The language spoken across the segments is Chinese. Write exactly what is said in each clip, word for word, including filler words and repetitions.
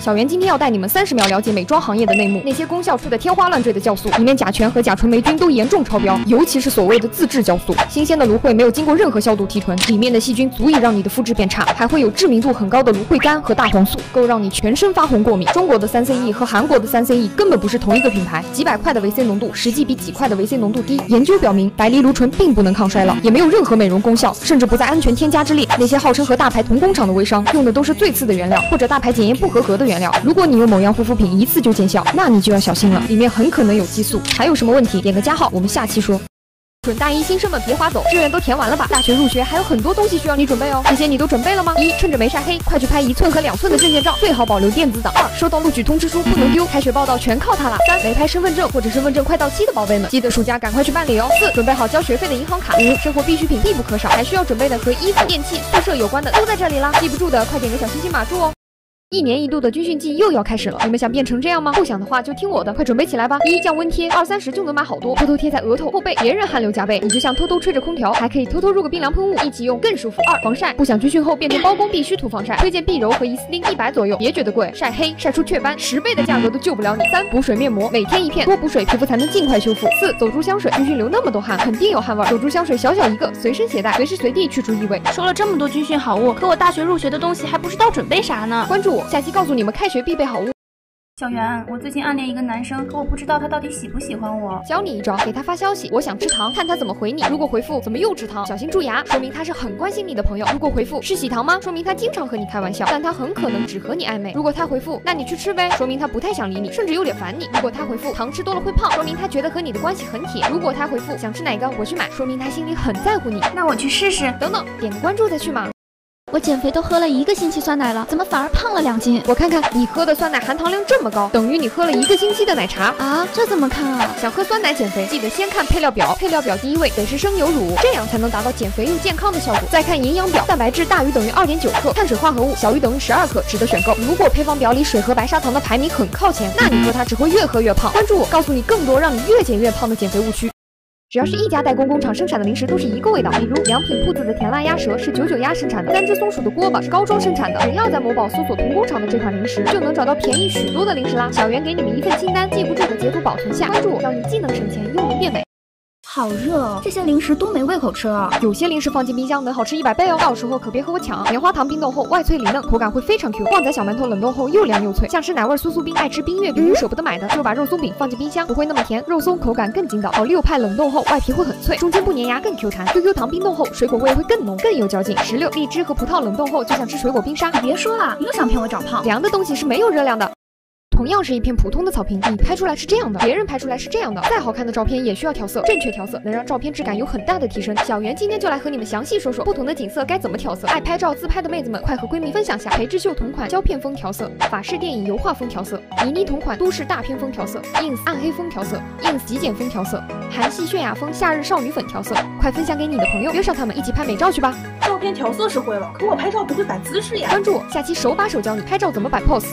小袁今天要带你们三十秒了解美妆行业的内幕，那些功效出的天花乱坠的酵素，里面甲醛和甲醇霉菌都严重超标，尤其是所谓的自制酵素。新鲜的芦荟没有经过任何消毒提纯，里面的细菌足以让你的肤质变差，还会有致命度很高的芦荟苷和大黄素，够让你全身发红过敏。中国的三 C E 和韩国的三 C E 根本不是同一个品牌，几百块的维 C 浓度实际比几块的维 C 浓度低。研究表明，白藜芦醇并不能抗衰老，也没有任何美容功效，甚至不在安全添加之列。那些号称和大牌同工厂的微商，用的都是最次的原料，或者大牌检验不合格的原料。 原料，如果你用某样护肤品一次就见效，那你就要小心了，里面很可能有激素。还有什么问题？点个加号，我们下期说。准大一新生们别划走，志愿都填完了吧？大学入学还有很多东西需要你准备哦，这些你都准备了吗？一、趁着没晒黑，快去拍一寸和两寸的证件照，最好保留电子档。二、收到录取通知书不能丢，开学报到全靠它了。三、没拍身份证或者身份证快到期的宝贝们，记得暑假赶快去办理哦。四、准备好交学费的银行卡。五、生活必需品必不可少，还需要准备的和衣服、电器、宿舍有关的都在这里啦，记不住的快点给小星星码住哦。 一年一度的军训季又要开始了，你们想变成这样吗？不想的话就听我的，快准备起来吧！一、降温贴，二三十就能买好多，偷偷贴在额头、后背，别人汗流浃背，你就像偷偷吹着空调，还可以偷偷入个冰凉喷雾，一起用更舒服。二、防晒，不想军训后变成包工必须涂防晒，推荐碧柔和伊斯汀，一百左右，别觉得贵，晒黑晒出雀斑，十倍的价格都救不了你。三、补水面膜，每天一片，多补水，皮肤才能尽快修复。四、走珠香水，军训流那么多汗，肯定有汗味，走珠香水小小一个，随身携带，随时随地去除异味。说了这么多军训好物，可我大学入学的东西还不知道准备啥呢？关注我。 下期告诉你们开学必备好物。小袁，我最近暗恋一个男生，可我不知道他到底喜不喜欢我。教你一招，给他发消息，我想吃糖，看他怎么回你。如果回复怎么又吃糖，小心蛀牙，说明他是很关心你的朋友。如果回复是喜糖吗，说明他经常和你开玩笑，但他很可能只和你暧昧。如果他回复那你去吃呗，说明他不太想理你，甚至有点烦你。如果他回复糖吃多了会胖，说明他觉得和你的关系很铁。如果他回复想吃哪个我去买，说明他心里很在乎你。那我去试试。等等，点个关注再去嘛。 我减肥都喝了一个星期酸奶了，怎么反而胖了两斤？我看看你喝的酸奶含糖量这么高，等于你喝了一个星期的奶茶啊！这怎么看啊？想喝酸奶减肥，记得先看配料表，配料表第一位得是生牛乳，这样才能达到减肥又健康的效果。再看营养表，蛋白质大于等于 二点九克，碳水化合物小于等于十二克，值得选购。如果配方表里水和白砂糖的排名很靠前，那你喝它只会越喝越胖。关注我，告诉你更多让你越减越胖的减肥误区。 只要是一家代工工厂生产的零食，都是一个味道。比如良品铺子的甜辣鸭舌是九九鸭生产的，三只松鼠的锅巴是高庄生产的。只要在某宝搜索同工厂的这款零食，就能找到便宜许多的零食啦。小袁给你们一份清单，记不住的截图保存下，关注我，让你既能省钱又能变美。 好热哦，这些零食都没胃口吃了。有些零食放进冰箱能好吃一百倍哦，到时候可别和我抢。棉花糖冰冻后外脆里嫩，口感会非常 Q。旺仔小馒头冷冻后又凉又脆，像吃奶味酥酥冰，爱吃冰月饼舍不得买的就把肉松饼放进冰箱，不会那么甜，肉松口感更筋道。好六派冷冻后外皮会很脆，中间不粘牙更 Q 弹。Q Q 糖冰冻后水果味会更浓，更有嚼劲。石榴、荔枝和葡萄冷冻后就像吃水果冰沙。你别说了，你又想骗我长胖。凉的东西是没有热量的。 同样是一片普通的草坪，你拍出来是这样的，别人拍出来是这样的。再好看的照片也需要调色，正确调色能让照片质感有很大的提升。小袁今天就来和你们详细说说不同的景色该怎么调色。爱拍照自拍的妹子们，快和闺蜜分享下裴智秀同款胶片风调色、法式电影油画风调色、倪妮同款都市大片风调色、ins 暗黑风调色、ins 极简风调色、韩系泫雅风、夏日少女粉调色。快分享给你的朋友，约上他们一起拍美照去吧。照片调色是会了，可我拍照不会摆姿势呀。关注我，下期手把手教你拍照怎么摆 pose。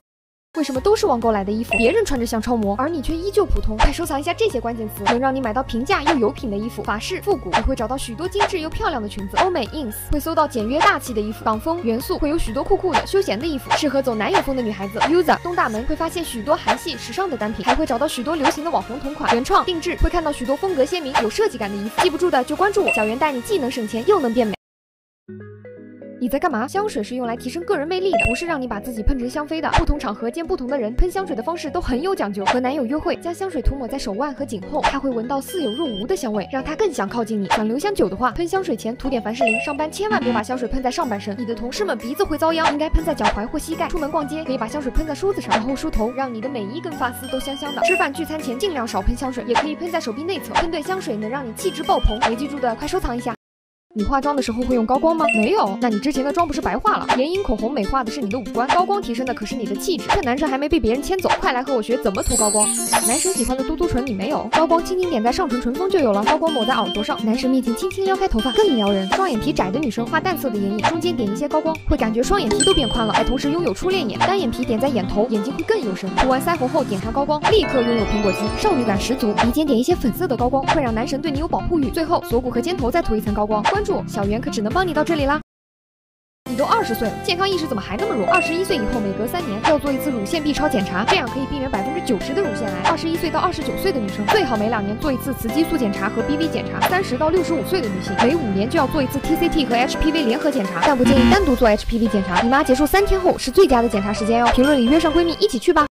为什么都是网购来的衣服，别人穿着像超模，而你却依旧普通？快收藏一下这些关键词，能让你买到平价又有品的衣服。法式、复古，你会找到许多精致又漂亮的裙子；欧美 ins 会搜到简约大气的衣服；港风元素会有许多酷酷的、休闲的衣服，适合走男友风的女孩子。user 东大门会发现许多韩系时尚的单品，还会找到许多流行的网红同款、原创、定制，会看到许多风格鲜明、有设计感的衣服。记不住的就关注我，小袁带你既能省钱又能变美。 你在干嘛？香水是用来提升个人魅力的，不是让你把自己喷成香妃的。不同场合见不同的人，喷香水的方式都很有讲究。和男友约会，将香水涂抹在手腕和颈后，他会闻到似有若无的香味，让他更想靠近你。想留香久的话，喷香水前涂点凡士林。上班千万别把香水喷在上半身，你的同事们鼻子会遭殃。应该喷在脚踝或膝盖。出门逛街可以把香水喷在梳子上，然后梳头，让你的每一根发丝都香香的。吃饭聚餐前尽量少喷香水，也可以喷在手臂内侧。喷对香水能让你气质爆棚。没记住的快收藏一下。 你化妆的时候会用高光吗？没有，那你之前的妆不是白化了？眼影、口红美化的是你的五官，高光提升的可是你的气质。趁男生还没被别人牵走，快来和我学怎么涂高光。男神喜欢的嘟嘟唇你没有，高光轻轻点在上唇唇峰就有了。高光抹在耳朵上，男神面前轻轻撩开头发更撩人。双眼皮窄的女生画淡色的眼影，中间点一些高光，会感觉双眼皮都变宽了，还同时拥有初恋眼。单眼皮点在眼头，眼睛会更有神。涂完腮红后点上高光，立刻拥有苹果肌，少女感十足。鼻尖点一些粉色的高光，会让男神对你有保护欲。最后锁骨和肩头再涂一层高光。关 小袁可只能帮你到这里啦。都二十岁了，健康意识怎么还那么弱？二十一岁以后，每隔三年要做一次乳腺 B 超检查，这样可以避免百分之九十的乳腺癌。二十一岁到二十九岁的女生最好每两年做一次雌激素检查和 B V 检查。三十到六十五岁的女性每五年就要做一次 T C T 和 H P V 联合检查，但不建议单独做 H P V 检查。你妈结束三天后是最佳的检查时间哟。评论里约上闺蜜一起去吧。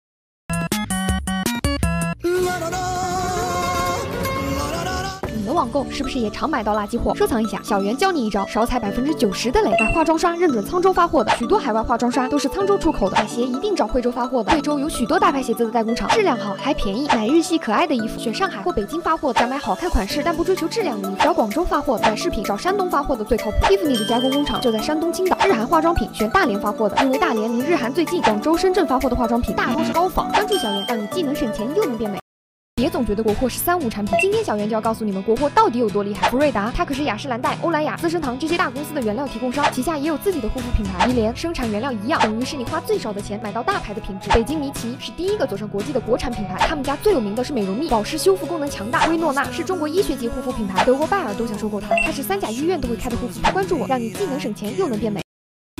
网购是不是也常买到垃圾货？收藏一下，小袁教你一招，少踩百分之九十的雷。买化妆刷认准沧州发货的，许多海外化妆刷都是沧州出口的。买鞋一定找惠州发货的，惠州有许多大牌鞋子的代工厂，质量好还便宜。买日系可爱的衣服，选上海或北京发货的；想买好看款式但不追求质量的衣服，找广州发货的；买饰品找山东发货的最靠谱。Tiffany 的加工工厂就在山东青岛。日韩化妆品选大连发货的，因为大连离日韩最近。广州、深圳发货的化妆品大都是高仿。关注小袁，让你既能省钱又能变美。别总觉得国货是三无产品，今天小袁就要告诉你们国货到底有多厉害。福瑞达它可是雅诗兰黛、欧莱雅、资生堂这些大公司的原料提供商，旗下也有自己的护肤品牌，与连生产原料一样，等于是你花最少的钱买到大牌的品质。北京米奇是第一个走上国际的国产品牌，他们家最有名的是美容蜜，保湿修复功能强大。薇诺娜是中国医学级护肤品牌，德国拜耳都想收购它，它是三甲医院都会开的护肤品。关注我，让你既能省钱又能变美。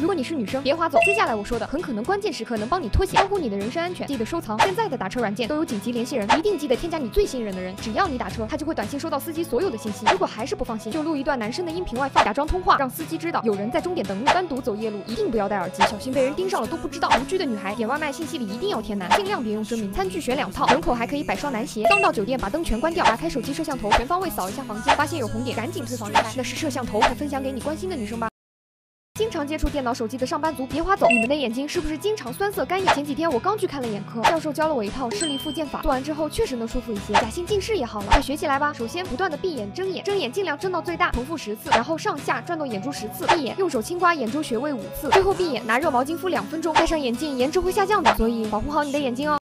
如果你是女生，别划走。接下来我说的很可能关键时刻能帮你脱险，关乎你的人身安全。记得收藏，现在的打车软件都有紧急联系人，一定记得添加你最信任的人。只要你打车，他就会短信收到司机所有的信息。如果还是不放心，就录一段男生的音频 WiFi， 假装通话，让司机知道有人在终点等你。单独走夜路一定不要戴耳机，小心被人盯上了都不知道。独居的女孩点外卖信息里一定要填男，尽量别用真名。餐具选两套，门口还可以摆双男鞋。刚到酒店把灯全关掉，打开手机摄像头，全方位扫一下房间，发现有红点赶紧退房离开，那是摄像头。快分享给你关心的女生吧。经常接触电脑、手机的上班族别划走，你们的眼睛是不是经常酸涩、干眼？前几天我刚去看了眼科，教授教了我一套视力复健法，做完之后确实能舒服一些，假性近视也好了，快学起来吧。首先不断的闭眼、睁眼，睁眼尽量睁到最大，重复十次，然后上下转动眼珠十次，闭眼，用手轻刮眼周穴位五次，最后闭眼，拿热毛巾敷两分钟，戴上眼镜颜值会下降的，所以保护好你的眼睛哦。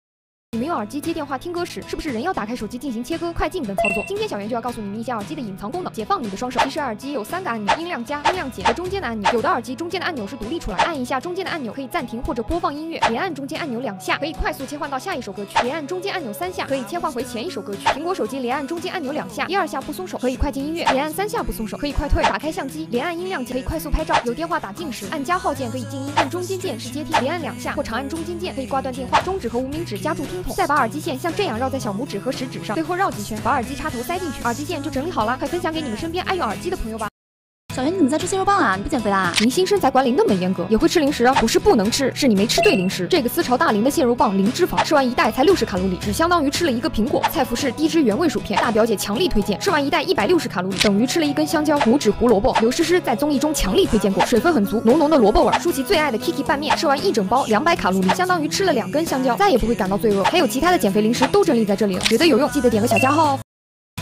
你们用耳机接电话听歌时，是不是仍要打开手机进行切割、快进等操作？今天小袁就要告诉你们一下耳机的隐藏功能，解放你的双手。其实耳机有三个按钮：音量加、音量减和中间的按钮。有的耳机中间的按钮是独立出来，按一下中间的按钮可以暂停或者播放音乐，连按中间按钮两下可以快速切换到下一首歌曲，连按中间按钮三下可以切换回前一首歌曲。苹果手机连按中间按钮两下，第二下不松手可以快进音乐，连按三下不松手可以快退。打开相机，连按音量键可以快速拍照。有电话打进时，按加号键可以静音，按中间键是接听，连按两下或长按中间键可以挂断电话。中指和无名指夹住听。再把耳机线像这样绕在小拇指和食指上，最后绕几圈，把耳机插头塞进去，耳机线就整理好了。快分享给你们身边爱用耳机的朋友吧。小袁，你怎么在吃蟹肉棒啊？你不减肥啦？明星身材管理那么严格，也会吃零食啊？不是不能吃，是你没吃对零食。这个思潮大龄的蟹肉棒零脂肪，吃完一袋才六十卡路里，只相当于吃了一个苹果。蔡福士低脂原味薯片，大表姐强力推荐，吃完一袋一百六十卡路里，等于吃了一根香蕉。拇指胡萝卜，刘诗诗在综艺中强力推荐过，水分很足，浓浓的萝卜味。舒淇最爱的 Kiki 拌面，吃完一整包两百卡路里，相当于吃了两根香蕉，再也不会感到罪恶。还有其他的减肥零食都整理在这里了，觉得有用记得点个小加号哦。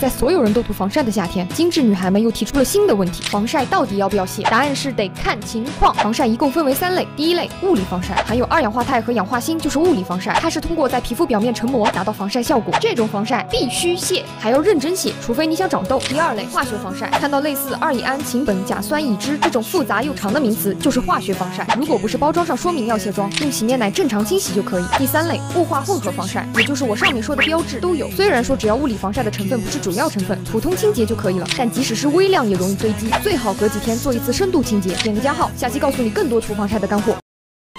在所有人都涂防晒的夏天，精致女孩们又提出了新的问题：防晒到底要不要卸？答案是得看情况。防晒一共分为三类，第一类物理防晒，含有二氧化钛和氧化锌，就是物理防晒，它是通过在皮肤表面成膜达到防晒效果，这种防晒必须卸，还要认真卸，除非你想长痘。第二类化学防晒，看到类似二乙胺、嗪苯甲酸乙酯这种复杂又长的名词，就是化学防晒。如果不是包装上说明要卸妆，用洗面奶正常清洗就可以。第三类雾化混合防晒，也就是我上面说的标志都有。虽然说只要物理防晒的成分不是主主要成分，普通清洁就可以了，但即使是微量也容易堆积，最好隔几天做一次深度清洁。点个加号，下期告诉你更多涂防晒的干货。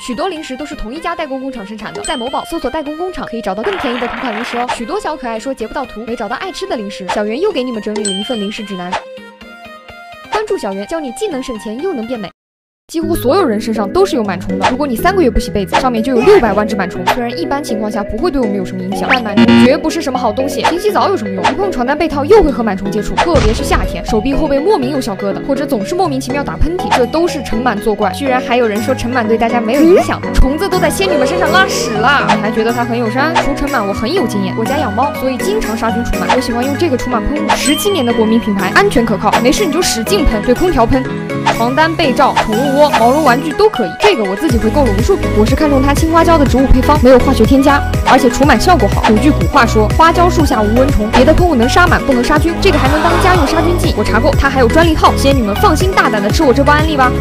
许多零食都是同一家代工工厂生产的，在某宝搜索代工工厂，可以找到更便宜的同款零食哦。许多小可爱说截不到图，没找到爱吃的零食，小袁又给你们整理了一份零食指南。关注小袁，教你既能省钱又能变美。几乎所有人身上都是有螨虫的，如果你三个月不洗被子，上面就有六百万只螨虫。虽然一般情况下不会对我们有什么影响，但螨虫绝不是什么好东西。勤洗澡有什么用？一碰床单被套又会和螨虫接触，特别是夏天，手臂后背莫名有小疙瘩，或者总是莫名其妙打喷嚏，这都是尘螨作怪。居然还有人说尘螨对大家没有影响，虫子都在仙女们身上拉屎了，你还觉得它很友善？除尘螨我很有经验，我家养猫，所以经常杀菌除螨。我喜欢用这个除螨喷雾，十七年的国民品牌，安全可靠，没事你就使劲喷，对空调喷、床单、被罩、宠物窝、毛绒玩具都可以，这个我自己会购入无数瓶。我是看中它青花椒的植物配方，没有化学添加，而且除螨效果好。有句古话说，花椒树下无蚊虫，别的喷雾能杀螨不能杀菌，这个还能当家用杀菌剂。我查过，它还有专利号，仙女们放心大胆的吃我这包安利吧。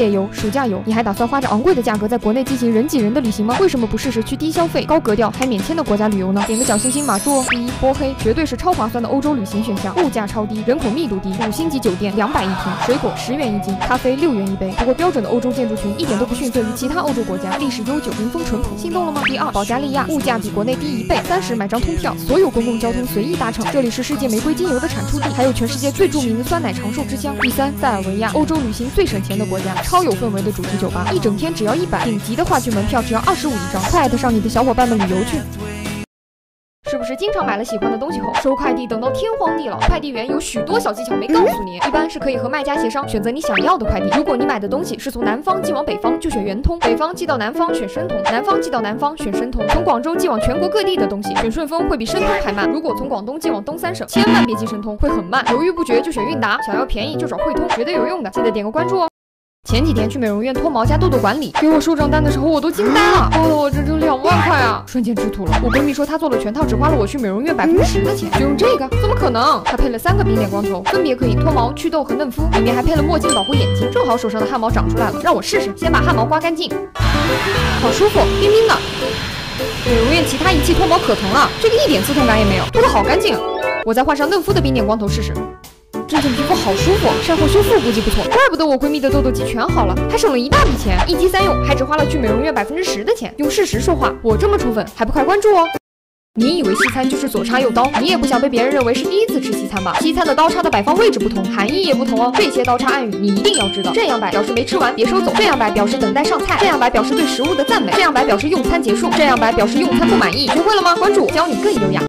业游、暑假游，你还打算花着昂贵的价格在国内进行人挤人的旅行吗？为什么不试试去低消费、高格调还免签的国家旅游呢？点个小星星码住哦！第一，波黑绝对是超划算的欧洲旅行选项，物价超低，人口密度低，五星级酒店两百一天，水果十元一斤，咖啡六元一杯。不过标准的欧洲建筑群一点都不逊色于其他欧洲国家，历史悠久，民风淳朴，心动了吗？第二，保加利亚物价比国内低一倍，三十买张通票，所有公共交通随意搭乘。这里是世界玫瑰精油的产出地，还有全世界最著名的酸奶长寿之乡。第三，塞尔维亚，欧洲旅行最省钱的国家，超有氛围的主题酒吧，一整天只要一百，顶级的话剧门票只要二十五一张，快艾特上你的小伙伴们旅游去。 是不是经常买了喜欢的东西后，收快递等到天荒地老？快递员有许多小技巧没告诉你，一般是可以和卖家协商，选择你想要的快递。如果你买的东西是从南方寄往北方，就选圆通；北方寄到南方选申通；南方寄到南方选申通。从广州寄往全国各地的东西，选顺丰会比申通还慢。如果从广东寄往东三省，千万别寄申通，会很慢。犹豫不决就选韵达，想要便宜就找汇通，绝对有用的。记得点个关注哦。 前几天去美容院脱毛加痘痘管理，给我收账单的时候我都惊呆了，花了我整整两万块啊，瞬间吃土了。我闺蜜说她做了全套，只花了我去美容院百分之十的钱，就用这个，怎么可能？她配了三个冰点光头，分别可以脱毛、祛痘和嫩肤，里面还配了墨镜保护眼睛，正好手上的汗毛长出来了，让我试试，先把汗毛刮干净，好舒服，冰冰的。美容院其他仪器脱毛可疼了，这个一点刺痛感也没有，脱得好干净。我再换上嫩肤的冰点光头试试。 这件皮肤好舒服，晒后修复估计不错，怪不得我闺蜜的痘痘肌全好了，还省了一大笔钱，一机三用，还只花了去美容院百分之十的钱。用事实说话，我这么宠粉，还不快关注哦！ 你以为西餐就是左插右刀？你也不想被别人认为是第一次吃西餐吧？西餐的刀叉的摆放位置不同，含义也不同哦。这些刀叉暗语你一定要知道。这样摆表示没吃完别收走，这样摆表示等待上菜，这样摆表示对食物的赞美，这样摆表示用餐结束，这样摆表示用餐不满意。学会了吗？关注我，教你更优雅。